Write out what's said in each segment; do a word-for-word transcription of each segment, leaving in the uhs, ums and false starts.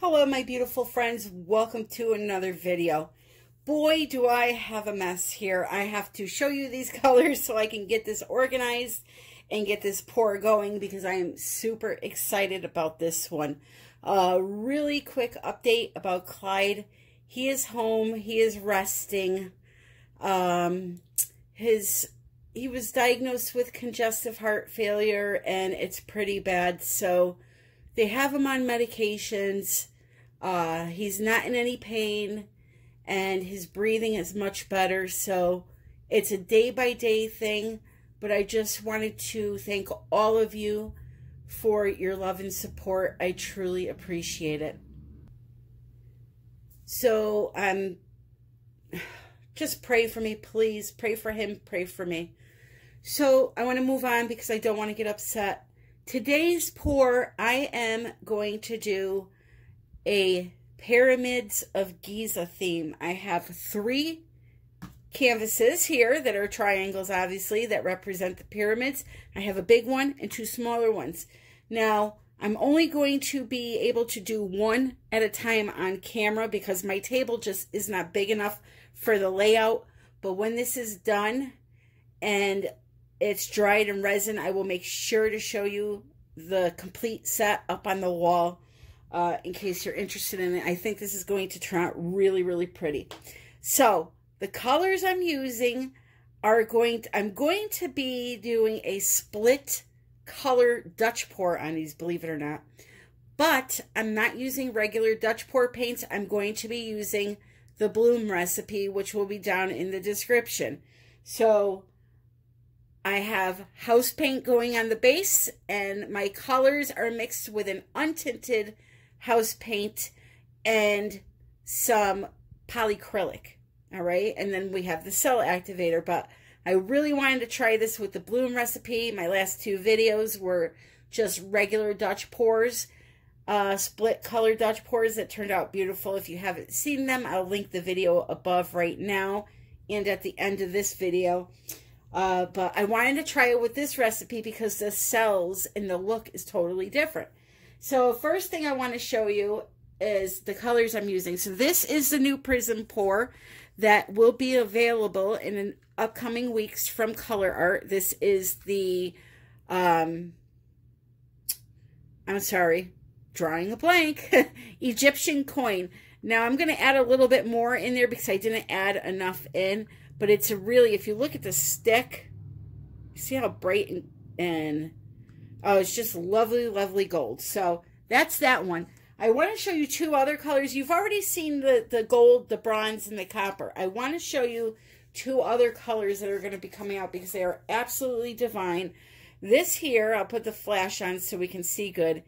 Hello my beautiful friends, welcome to another video. Boy do I have a mess here. I have to show you these colors so I can get this organized and get this pour going because I am super excited about this one. A uh, really quick update about Clyde. He is home, he is resting. Um, his he was diagnosed with congestive heart failure and it's pretty bad, so they have him on medications. Uh, he's not in any pain and his breathing is much better. So it's a day by day thing, but I just wanted to thank all of you for your love and support. I truly appreciate it. So um, just pray for me, please. Pray for him, pray for me. So I want to move on because I don't want to get upset. Today's pour, I am going to do a Pyramids of Giza theme. I have three canvases here that are triangles, obviously, that represent the pyramids. I have a big one and two smaller ones. Now, I'm only going to be able to do one at a time on camera because my table just is not big enough for the layout. But when this is done and it's dried and resin, I will make sure to show you the complete set up on the wall uh, in case you're interested in it. I think this is going to turn out really, really pretty. So the colors I'm using are going to, I'm going to be doing a split color Dutch pour on these, believe it or not. But I'm not using regular Dutch pour paints. I'm going to be using the Bloom recipe, which will be down in the description. So I have house paint going on the base and my colors are mixed with an untinted house paint and some polycrylic, all right? And then we have the cell activator, but I really wanted to try this with the Bloom recipe. My last two videos were just regular Dutch pours, uh, split color Dutch pours that turned out beautiful. If you haven't seen them, I'll link the video above right now and at the end of this video. Uh, but I wanted to try it with this recipe because the cells and the look is totally different. So first thing I want to show you is the colors I'm using. So this is the new Prism Pour that will be available in an upcoming weeks from Color Art. This is the, um, I'm sorry, drawing a blank, Egyptian coin. Now I'm going to add a little bit more in there because I didn't add enough in. But it's a really, if you look at the stick, see how bright and, and, oh, it's just lovely, lovely gold. So that's that one. I want to show you two other colors. You've already seen the, the gold, the bronze, and the copper. I want to show you two other colors that are going to be coming out because they are absolutely divine. This here, I'll put the flash on so we can see good,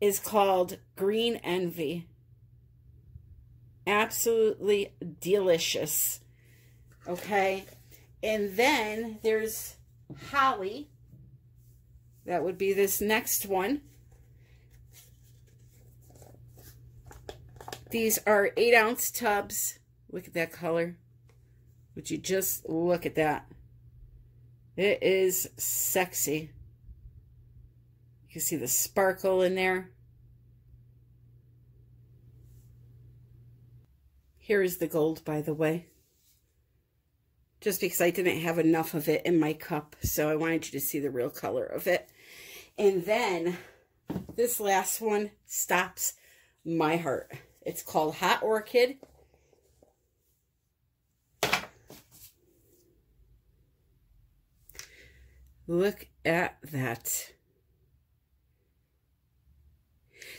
is called Green Envy. Absolutely delicious. Okay, and then there's Holly. That would be this next one. These are eight ounce tubs. Look at that color. Would you just look at that? It is sexy. You can see the sparkle in there. Here is the gold, by the way. Just because I didn't have enough of it in my cup. So I wanted you to see the real color of it. And then this last one stops my heart. It's called Hot Orchid. Look at that.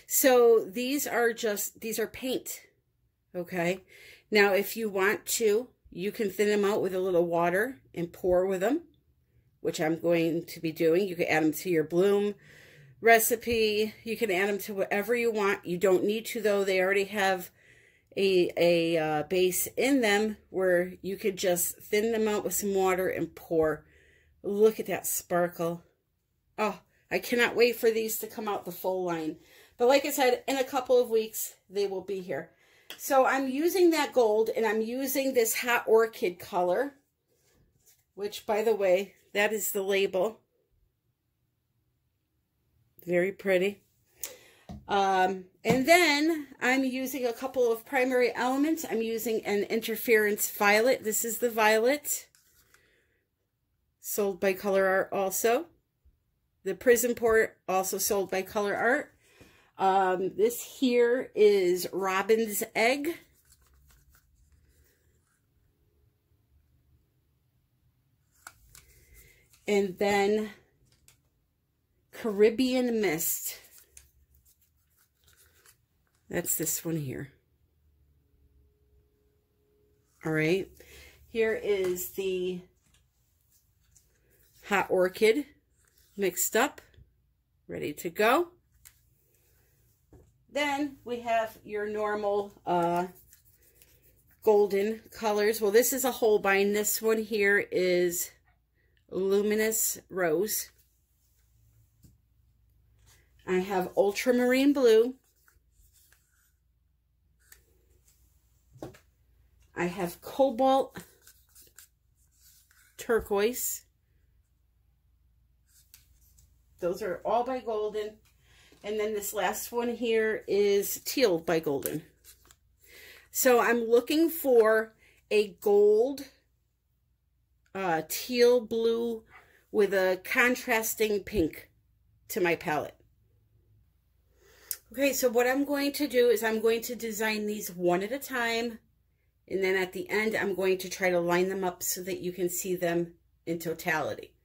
So these are just, these are paint. Okay. Now if you want to, you can thin them out with a little water and pour with them, which I'm going to be doing. You can add them to your Bloom recipe. You can add them to whatever you want. You don't need to, though. They already have a, a uh, base in them where you could just thin them out with some water and pour. Look at that sparkle. Oh, I cannot wait for these to come out the full line. But like I said, in a couple of weeks, they will be here. So I'm using that gold and I'm using this Hot Orchid color, which, by the way, that is the label. Very pretty. Um, and then I'm using a couple of primary elements. I'm using an interference violet. This is the violet sold by Color Art also. The Prism Pour also sold by Color Art. Um, this here is Robin's Egg. And then Caribbean Mist. That's this one here. All right. Here is the Hot Orchid mixed up, ready to go. Then we have your normal uh, golden colors. Well, this is a Holbein. This one here is Luminous Rose. I have Ultramarine Blue. I have Cobalt Turquoise. Those are all by Golden. And then this last one here is Teal by Golden. So I'm looking for a gold uh, teal blue with a contrasting pink to my palette. Okay, so what I'm going to do is I'm going to design these one at a time. And then at the end, I'm going to try to line them up so that you can see them in totality.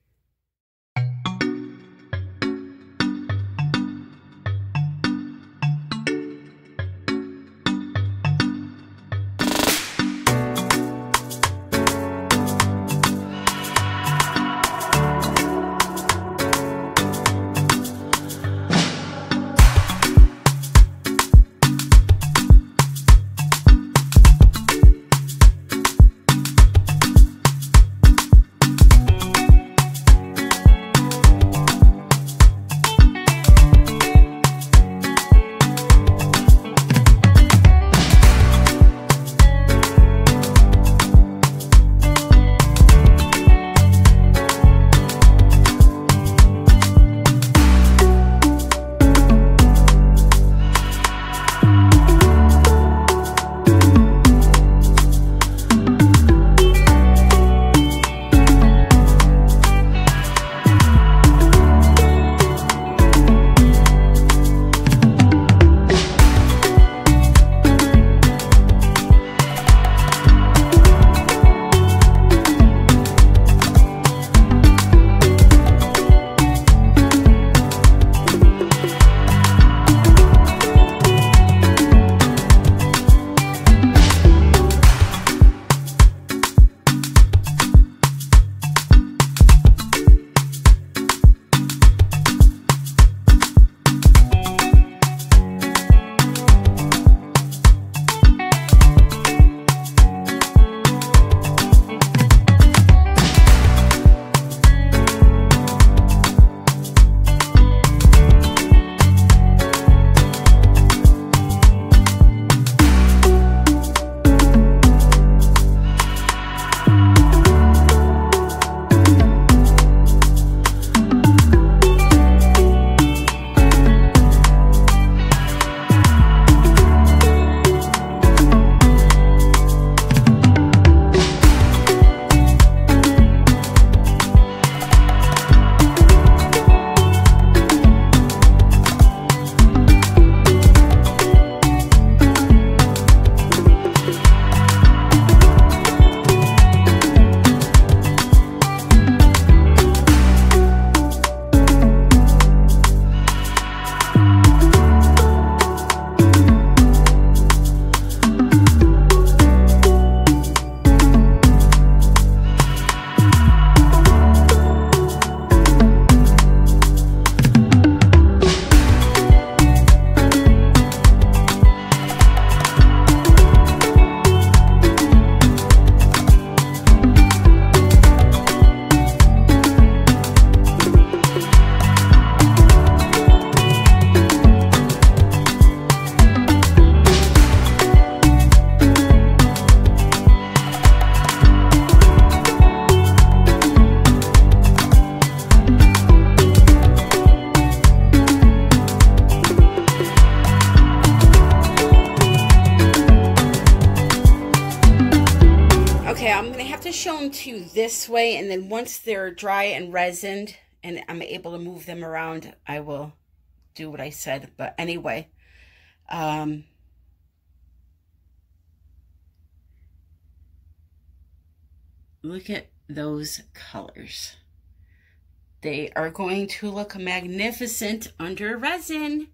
them to this way, and then once they're dry and resined and I'm able to move them around, I will do what I said. But anyway, um, look at those colors. They are going to look magnificent under resin.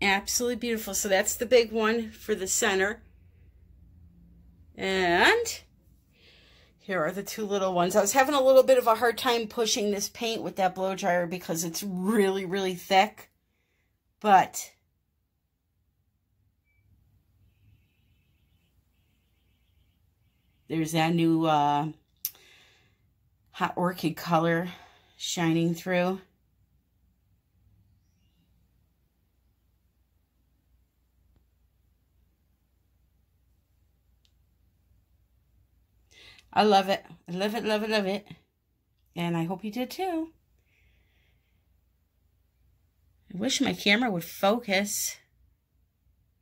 Absolutely beautiful. So that's the big one for the center. And here are the two little ones. I was having a little bit of a hard time pushing this paint with that blow dryer because it's really, really thick. But there's that new uh, Hot Orchid color shining through. I love it. I love it, love it, love it. And I hope you did too. I wish my camera would focus.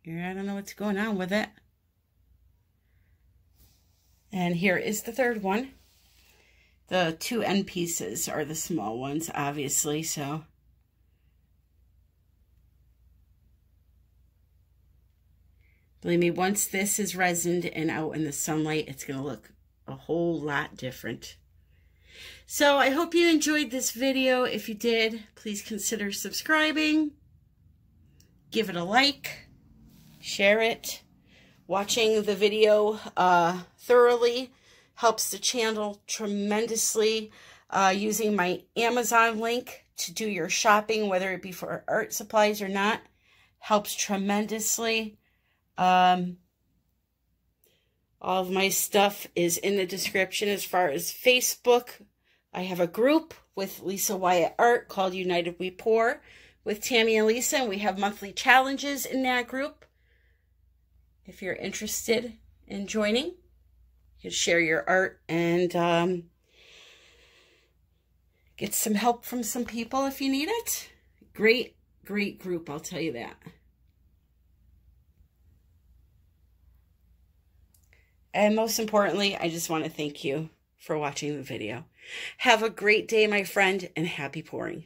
I don't know what's going on with it. And here is the third one. The two end pieces are the small ones, obviously, so. Believe me, once this is resined and out in the sunlight, it's going to look a whole lot different. So I hope you enjoyed this video. If you did, please consider subscribing, give it a like, share it. Watching the video uh, thoroughly helps the channel tremendously. Uh, using my Amazon link to do your shopping, whether it be for art supplies or not, helps tremendously. Um, All of my stuff is in the description. As far as Facebook, I have a group with Lisa Wyatt Art called United We Poor with Tammy and Lisa, and we have monthly challenges in that group. If you're interested in joining, you can share your art and um, get some help from some people if you need it. Great, great group, I'll tell you that. And most importantly, I just want to thank you for watching the video. Have a great day, my friend, and happy pouring.